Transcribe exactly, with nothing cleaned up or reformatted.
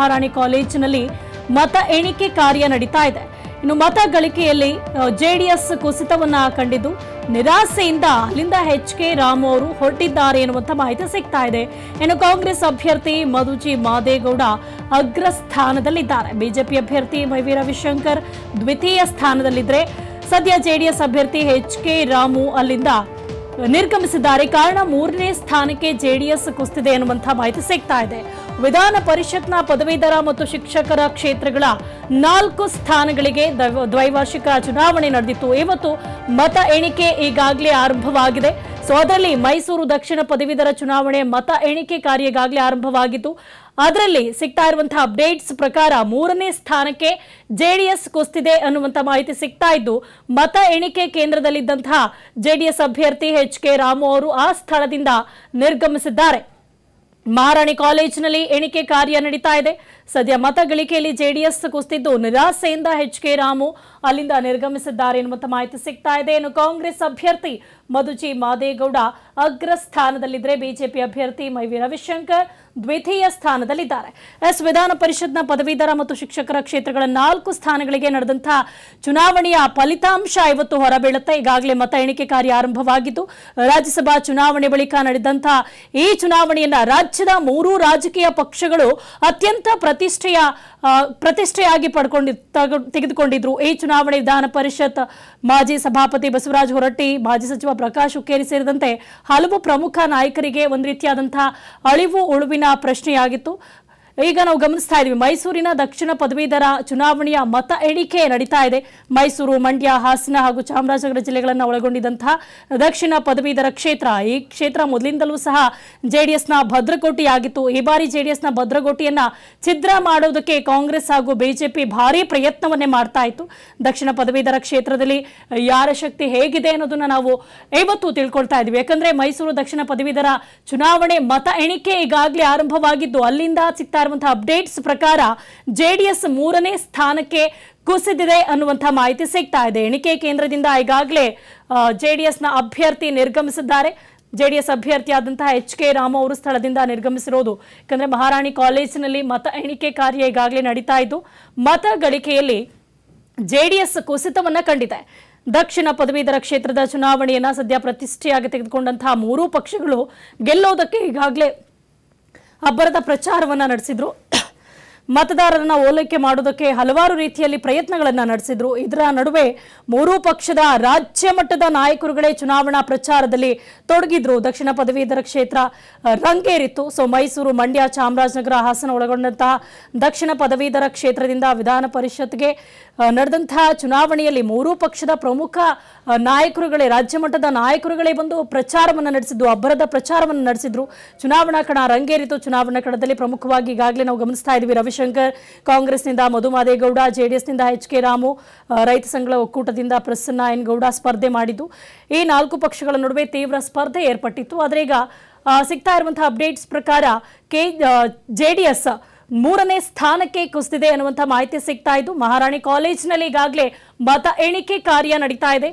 महाराणी कॉलेज मत एणिके कार्य नडीता है। इन्नु मत गलिकेयल्लि जेडीएस कुसितवन्न कंडिद्दु निराशेयिंद अल्लिंद एच.के. रामू अवरु ಹೊರಟಿದ್ದಾರೆ ಎನ್ನುವಂತ ಮಾಹಿತಿ ಸಿಗ್ತಾ ಇದೆ। ಇನ್ನು ಕಾಂಗ್ರೆಸ್ ಅಭ್ಯರ್ಥಿ ಮಧುಚಿ ಮಾದೇಗೌಡ ಅಗ್ರ ಸ್ಥಾನದಲ್ಲಿದ್ದಾರೆ। ಬಿಜೆಪಿ ಅಭ್ಯರ್ಥಿ ವೈವಿ ರವಿಶಂಕರ್ ದ್ವಿತೀಯ ಸ್ಥಾನದಲ್ಲಿದ್ದರೆ ಸದ್ಯ ಜೆಡಿಎಸ್ ಅಭ್ಯರ್ಥಿ ಎಚ್.ಕೆ. ರಾಮು ಅಲ್ಲಿಂದ ನಿರ್ಗಮಿಸಿದ್ದಾರೆ। ಕಾರಣ ಮೂರನೇ ಸ್ಥಾನಕ್ಕೆ ಜೆಡಿಎಸ್ ಕುಸಿತಿದೆ ಅನ್ನುವಂತ ಮಾಹಿತಿ ಸಿಗ್ತಾ ಇದೆ। ವಿಧಾನ ಪರಿಷತ್ನ ಪದವೀಧರ ಮತ್ತು ಶಿಕ್ಷಕರ ಕ್ಷೇತ್ರಗಳ ನಾಲ್ಕು ಸ್ಥಾನಗಳಿಗೆ ದ್ವೈವಾರ್ಷಿಕ ಚುನಾವಣೆ ನಡೆದಿತ್ತು। ಇವತ್ತು ಮತ ಎಣಿಕೆ ಈಗಾಗಲೇ ಆರಂಭವಾಗಿದೆ। ಸೊ ಅದರಲ್ಲಿ ಮೈಸೂರು ದಕ್ಷಿಣ ಪದವೀಧರ ಚುನಾವಣೆ ಮತ ಎಣಿಕೆ ಕಾರ್ಯ ಈಗಾಗಲೇ ಆರಂಭವಾಗಿತ್ತು। ಅದರಲ್ಲಿ ಸಿಗ್ತಾ ಇರುವಂತಹ ಅಪ್ಡೇಟ್ಸ್ ಪ್ರಕಾರ ಮೂರನೇ ಸ್ಥಾನಕ್ಕೆ ಜೆಡಿಎಸ್ ಕುಸಿತಿದೆ ಅನ್ನುವಂತ ಮಾಹಿತಿ ಸಿಗ್ತಾ ಇದ್ದು, ಮತ ಎಣಿಕೆ ಕೇಂದ್ರದಲ್ಲಿದ್ದಂತಹ ಜೆಡಿಎಸ್ ಅಭ್ಯರ್ಥಿ ಎಚ್.ಕೆ. ರಾಮು ಅವರು ಆ ಸ್ಥಳದಿಂದ ನಿರ್ಗಮಿಸಿದ್ದಾರೆ। ಮಹಾರಾಣಿ ಕಾಲೇಜಿನಲ್ಲಿ ಎಣಿಕೆ ಕಾರ್ಯ ನಡೀತಾ ಇದೆ। ಸದ್ಯ ಮತಗಳಿಕೆಯಲ್ಲಿ ಜೆಡಿಎಸ್ ಕುಸಿತಿದ್ದು ನಿರಾಸೆಯಿಂದ ಎಚ್.ಕೆ. ರಾಮು ಅಲ್ಲಿಂದ ನಿರ್ಗಮಿಸಿದ್ದಾರೆ ಎನ್ನುವಂತ ಮಾಹಿತಿ ಸಿಗ್ತಾ ಇದೆ। ಇನ್ನು ಕಾಂಗ್ರೆಸ್ ಅಭ್ಯರ್ಥಿ ಮಧುಚಿ ಮಾದೇಗೌಡ ಅಗ್ರ ಸ್ಥಾನದಲ್ಲಿದ್ದರೆ ಬಿಜೆಪಿ ಅಭ್ಯರ್ಥಿ ವೈವಿ ರವಿಶಂಕರ್ ದ್ವಿತೀಯ ಸ್ಥಾನದಲ್ಲಿದ್ದಾರೆ। ಎಸ್ ವಿಧಾನ ಪರಿಷತ್ನ ಪದವೀಧರ ಮತ್ತು ಶಿಕ್ಷಕರ ಕ್ಷೇತ್ರಗಳ ನಾಲ್ಕು ಸ್ಥಾನಗಳಿಗೆ ನಡೆದಂತಹ ಚುನಾವಣೆಯ ಫಲಿತಾಂಶ ಇವತ್ತು ಹೊರಬೀಳುತ್ತೆ। ಈಗಾಗಲೇ ಮತ ಎಣಿಕೆ ಕಾರ್ಯ ಆರಂಭವಾಗಿದ್ದು, ರಾಜ್ಯಸಭಾ ಚುನಾವಣೆ ಬಳಿಕ ನಡೆದಂತಹ ಈ ಚುನಾವಣೆಯನ್ನ ರಾಜ್ಯದ ಮೂರು ರಾಜಕೀಯ ಪಕ್ಷಗಳು ಅತ್ಯಂತ ಪ್ರತಿಷ್ಠೆಯ ಪ್ರತಿಷ್ಠೆಯಾಗಿ ಪಡ್ಕೊಂಡು ತೆಗೆದುಕೊಂಡಿದ್ರು ಈ ಚುನಾವಣೆ। ವಿಧಾನ ಪರಿಷತ್ ಮಾಜಿ ಸಭಾಪತಿ ಬಸವರಾಜ್ ಹೋರಟ್ಟಿ, ಮಾಜಿ ಸಚಿವ ಪ್ರಕಾಶ್ ಹುಕ್ಕೇರಿ ಸೇರಿದಂತೆ ಹಲವು ಪ್ರಮುಖ ನಾಯಕರಿಗೆ ಒಂದು ರೀತಿಯಾದಂತಹ ಅಳಿವು ಉಳುವಿನ ಪ್ರಶ್ನೆಯಾಗಿತ್ತು। ಈಗ ನಾವು ಗಮನಿಸ್ತಾ ಇದ್ದೀವಿ, ಮೈಸೂರಿನ ದಕ್ಷಿಣ ಪದವೀಧರ ಚುನಾವಣೆಯ ಮತ ಎಣಿಕೆ ನಡೀತಾ ಇದೆ। ಮೈಸೂರು, ಮಂಡ್ಯ, ಹಾಸನ ಹಾಗೂ ಚಾಮರಾಜನಗರ ಜಿಲ್ಲೆಗಳನ್ನು ಒಳಗೊಂಡಿದ್ದಂತಹ ದಕ್ಷಿಣ ಪದವೀಧರ ಕ್ಷೇತ್ರ, ಈ ಕ್ಷೇತ್ರ ಮೊದಲಿಂದಲೂ ಸಹ ಜೆಡಿಎಸ್ನ ಭದ್ರಕೋಟಿ ಆಗಿತ್ತು। ಈ ಬಾರಿ ಜೆಡಿಎಸ್ನ ಭದ್ರಕೋಟಿಯನ್ನ ಛಿದ್ರ ಮಾಡೋದಕ್ಕೆ ಕಾಂಗ್ರೆಸ್ ಹಾಗೂ ಬಿಜೆಪಿ ಭಾರೀ ಪ್ರಯತ್ನವನ್ನೇ ಮಾಡ್ತಾ ಇತ್ತು। ದಕ್ಷಿಣ ಪದವೀಧರ ಕ್ಷೇತ್ರದಲ್ಲಿ ಯಾರ ಶಕ್ತಿ ಹೇಗಿದೆ ಅನ್ನೋದನ್ನ ನಾವು ಇವತ್ತು ತಿಳ್ಕೊಳ್ತಾ ಇದ್ದೀವಿ। ಯಾಕಂದ್ರೆ ಮೈಸೂರು ದಕ್ಷಿಣ ಪದವೀಧರ ಚುನಾವಣೆ ಮತ ಎಣಿಕೆ ಈಗಾಗಲೇ ಆರಂಭವಾಗಿದ್ದು, ಅಲ್ಲಿಂದ ಸಿಗ್ತಾ ಅಪ್ಡೇಟ್ಸ್ ಪ್ರಕಾರ ಜೆಡಿಎಸ್ ಮೂರನೇ ಸ್ಥಾನಕ್ಕೆ ಕುಸಿದಿದೆ ಅನ್ನುವಂತಹ ಮಾಹಿತಿ ಸಿಗ್ತಾ ಇದೆ। ಎಣಿಕೆ ಕೇಂದ್ರದಿಂದ ಈಗಾಗಲೇ ಜೆಡಿಎಸ್ನ ಅಭ್ಯರ್ಥಿ ನಿರ್ಗಮಿಸಿದ್ದಾರೆ। ಜೆಡಿಎಸ್ ಅಭ್ಯರ್ಥಿಯಾದಂತಹ ಎಚ್.ಕೆ. ರಾಮು ಅವರು ಸ್ಥಳದಿಂದ ನಿರ್ಗಮಿಸಿರೋದು ಯಾಕಂದ್ರೆ ಮಹಾರಾಣಿ ಕಾಲೇಜಿನಲ್ಲಿ ಮತ ಎಣಿಕೆ ಕಾರ್ಯ ಈಗಾಗಲೇ ನಡೀತಾ ಇದ್ದು, ಮತ ಗಳಿಕೆಯಲ್ಲಿ ಜೆಡಿಎಸ್ ಕುಸಿತವನ್ನ ಕಂಡಿದೆ। ದಕ್ಷಿಣ ಪದವೀಧರ ಕ್ಷೇತ್ರದ ಚುನಾವಣೆಯನ್ನ ಸದ್ಯ ಪ್ರತಿಷ್ಠೆಯಾಗಿ ತೆಗೆದುಕೊಂಡಂತಹ ಮೂರೂ ಪಕ್ಷಗಳು ಗೆಲ್ಲೋದಕ್ಕೆ ಈಗಾಗಲೇ ಅಬ್ಬರದ ಪ್ರಚಾರವನ್ನು ನಡೆಸಿದ್ರು। ಮತದಾರರನ್ನ ಓಲೈಕೆ ಮಾಡೋದಕ್ಕೆ ಹಲವಾರು ರೀತಿಯಲ್ಲಿ ಪ್ರಯತ್ನಗಳನ್ನು ನಡೆಸಿದ್ರು। ಇದರ ನಡುವೆ ಮೂರೂ ಪಕ್ಷದ ರಾಜ್ಯ ಮಟ್ಟದ ನಾಯಕರುಗಳೇ ಚುನಾವಣಾ ಪ್ರಚಾರದಲ್ಲಿ ತೊಡಗಿದ್ರು। ದಕ್ಷಿಣ ಪದವೀಧರ ಕ್ಷೇತ್ರ ರಂಗೇರಿತ್ತು। ಸೊ ಮೈಸೂರು, ಮಂಡ್ಯ, ಚಾಮರಾಜನಗರ, ಹಾಸನ ಒಳಗೊಂಡಂತಹ ದಕ್ಷಿಣ ಪದವೀಧರ ಕ್ಷೇತ್ರದಿಂದ ವಿಧಾನ ಪರಿಷತ್ಗೆ ನಡೆದಂತಹ ಚುನಾವಣೆಯಲ್ಲಿ ಮೂರೂ ಪಕ್ಷದ ಪ್ರಮುಖ ನಾಯಕರುಗಳೇ, ರಾಜ್ಯ ಮಟ್ಟದ ನಾಯಕರುಗಳೇ ಬಂದು ಪ್ರಚಾರವನ್ನು ನಡೆಸಿದ್ರು, ಅಬ್ಬರದ ಪ್ರಚಾರವನ್ನು ನಡೆಸಿದ್ರು। ಚುನಾವಣಾ ಕಣ ರಂಗೇರಿತು। ಚುನಾವಣಾ ಕಣದಲ್ಲಿ ಪ್ರಮುಖವಾಗಿ ಈಗಾಗಲೇ ನಾವು ಗಮನಿಸ್ತಾ ಇದ್ದೀವಿ, ರವಿಶಂಕರ್ ಕಾಂಗ್ರೆಸ್ನಿಂದ, ಮಧು ಮಾದೇಗೌಡ ಜೆಡಿಎಸ್ನಿಂದ, ಎಚ್.ಕೆ. ರಾಮು ರೈತ ಸಂಘ ಒಕ್ಕೂಟದಿಂದ ಪ್ರಸನ್ನ ಎನ್ ಗೌಡ ಸ್ಪರ್ಧೆ ಮಾಡಿದ್ದು। ಈ ನಾಲ್ಕು ಪಕ್ಷಗಳ ನಡುವೆ ತೀವ್ರ ಸ್ಪರ್ಧೆ ಏರ್ಪಟ್ಟಿತ್ತು. ಆದರೆ ಈಗ ಸಿಗ್ತಾ ಇರುವಂತಹ ಅಪ್ಡೇಟ್ಸ್ ಪ್ರಕಾರ ಕೆ ಜೆಡಿಎಸ್ ಮೂರನೇ ಸ್ಥಾನಕ್ಕೆ ಕುಸಿದಿದೆ ಅನ್ನುವಂತಹ ಮಾಹಿತಿ ಸಿಗ್ತಾ ಇದ್ದು, ಮಹಾರಾಣಿ ಕಾಲೇಜಿನಲ್ಲಿ ಈಗಾಗಲೇ ಮತ ಎಣಿಕೆ ಕಾರ್ಯ ನಡೀತಾ ಇದೆ।